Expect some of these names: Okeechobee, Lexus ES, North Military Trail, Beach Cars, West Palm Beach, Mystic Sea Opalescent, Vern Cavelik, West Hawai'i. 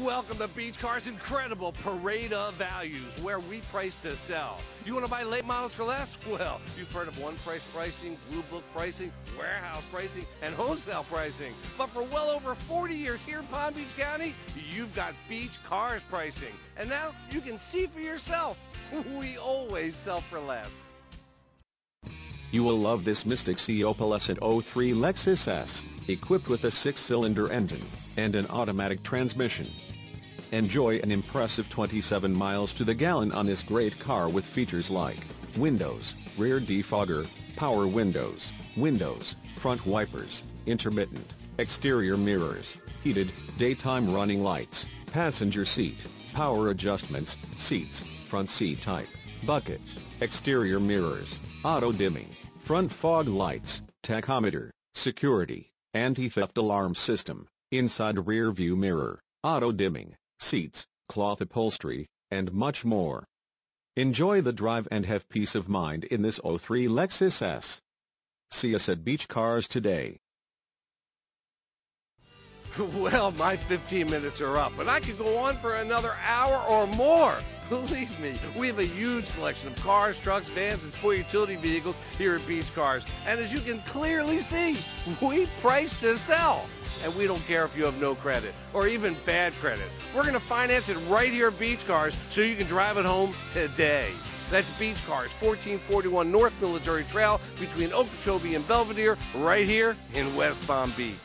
Welcome to Beach Cars' incredible parade of values, where we price to sell. You want to buy late models for less? Well, you've heard of one-price pricing, blue book pricing, warehouse pricing, and wholesale pricing. But for well over 40 years here in Palm Beach County, you've got Beach Cars pricing. And now you can see for yourself. We always sell for less. You will love this Mystic Sea Opalescent 03 Lexus ES, equipped with a 6-cylinder engine and an automatic transmission. Enjoy an impressive 27 miles to the gallon on this great car with features like windows, rear defogger, power windows, front wipers, intermittent, exterior mirrors, heated, daytime running lights, passenger seat, power adjustments, seats, front seat type, bucket, exterior mirrors, auto dimming, front fog lights, tachometer, security, anti-theft alarm system, inside rear view mirror, auto dimming, seats, cloth upholstery, and much more. Enjoy the drive and have peace of mind in this 03 Lexus ES. See us at Beach Cars today. Well, my 15 minutes are up, and I could go on for another hour or more. Believe me, we have a huge selection of cars, trucks, vans, and sport utility vehicles here at Beach Cars. And as you can clearly see, we price to sell. And we don't care if you have no credit or even bad credit. We're going to finance it right here at Beach Cars so you can drive it home today. That's Beach Cars, 1441 North Military Trail between Okeechobee and Belvedere, right here in West Palm Beach.